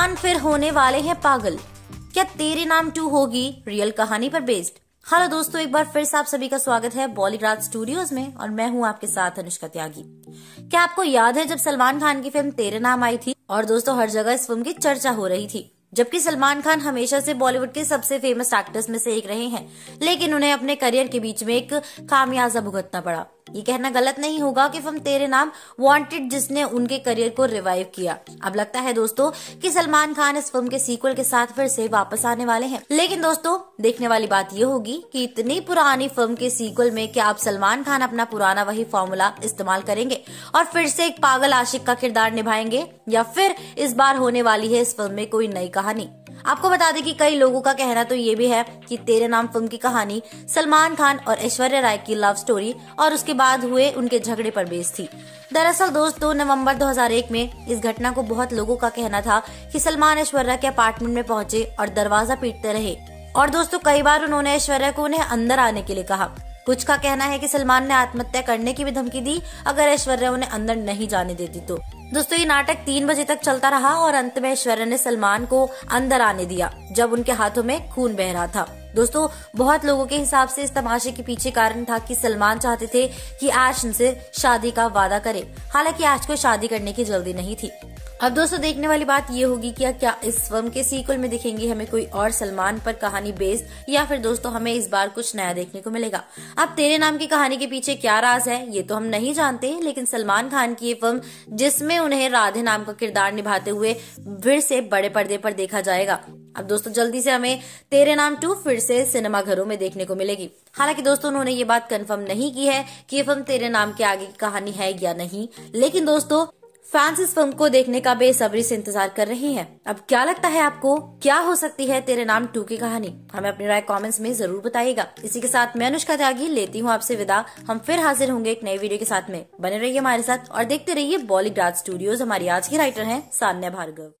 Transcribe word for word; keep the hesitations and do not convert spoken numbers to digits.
सलमान फिर होने वाले हैं पागल। क्या तेरे नाम टू होगी रियल कहानी पर बेस्ड? हेलो दोस्तों, एक बार फिर से आप सभी का स्वागत है बॉलीग्राड स्टूडियोज में और मैं हूं आपके साथ अनुष्का त्यागी। क्या आपको याद है जब सलमान खान की फिल्म तेरे नाम आई थी और दोस्तों हर जगह इस फिल्म की चर्चा हो रही थी? जबकि सलमान खान हमेशा से बॉलीवुड के सबसे फेमस एक्टर्स में से एक रहे हैं, लेकिन उन्हें अपने करियर के बीच में एक खामियाजा भुगतना पड़ा। ये कहना गलत नहीं होगा कि फिल्म तेरे नाम वांटेड जिसने उनके करियर को रिवाइव किया। अब लगता है दोस्तों कि सलमान खान इस फिल्म के सीक्वल के साथ फिर से वापस आने वाले हैं। लेकिन दोस्तों देखने वाली बात ये होगी कि इतनी पुरानी फिल्म के सीक्वल में क्या अब सलमान खान अपना पुराना वही फॉर्मूला इस्तेमाल करेंगे और फिर से एक पागल आशिक का किरदार निभाएंगे, या फिर इस बार होने वाली है इस फिल्म में कोई नई कहानी। आपको बता दें कि कई लोगों का कहना तो ये भी है कि तेरे नाम फिल्म की कहानी सलमान खान और ऐश्वर्या राय की लव स्टोरी और उसके बाद हुए उनके झगड़े पर बेस्ड थी। दरअसल दोस्तों नवंबर दो हज़ार एक में इस घटना को बहुत लोगों का कहना था कि सलमान ऐश्वर्या के अपार्टमेंट में पहुंचे और दरवाजा पीटते रहे और दोस्तों कई बार उन्होंने ऐश्वर्या को उन्हें अंदर आने के लिए कहा। कुछ का कहना है कि सलमान ने आत्महत्या करने की भी धमकी दी अगर ऐश्वर्या उन्हें अंदर नहीं जाने देती तो। दोस्तों ये नाटक तीन बजे तक चलता रहा और अंत में ऐश्वर्या ने सलमान को अंदर आने दिया जब उनके हाथों में खून बह रहा था। दोस्तों बहुत लोगों के हिसाब से इस तमाशे के पीछे कारण था कि सलमान चाहते थे कि ऐश उनसे शादी का वादा करे, हालांकि ऐश को शादी करने की जल्दी नहीं थी। अब दोस्तों देखने वाली बात ये होगी कि क्या इस फिल्म के सीक्वल में दिखेंगी हमें कोई और सलमान पर कहानी बेस्ड, या फिर दोस्तों हमें इस बार कुछ नया देखने को मिलेगा। अब तेरे नाम की कहानी के पीछे क्या राज है ये तो हम नहीं जानते, लेकिन सलमान खान की ये फिल्म जिसमें उन्हें राधे नाम का किरदार निभाते हुए फिर से बड़े पर्दे पर देखा जाएगा। अब दोस्तों जल्दी से हमें तेरे नाम टू फिर से सिनेमा घरों में देखने को मिलेगी। हालांकि दोस्तों उन्होंने ये बात कंफर्म नहीं की है कि ये फिल्म तेरे नाम के आगे की कहानी है या नहीं, लेकिन दोस्तों फैंस इस फिल्म को देखने का बेसब्री से इंतजार कर रहे हैं। अब क्या लगता है आपको, क्या हो सकती है तेरे नाम टू की कहानी? हमें अपनी राय कमेंट्स में जरूर बताइएगा। इसी के साथ मैं अनुष्का त्यागी लेती हूँ आपसे विदा। हम फिर हाजिर होंगे एक नई वीडियो के साथ में। बने रहिए हमारे साथ और देखते रहिए बॉलीग्राड स्टूडियोज। हमारी आज की राइटर है सान्या भार्गव।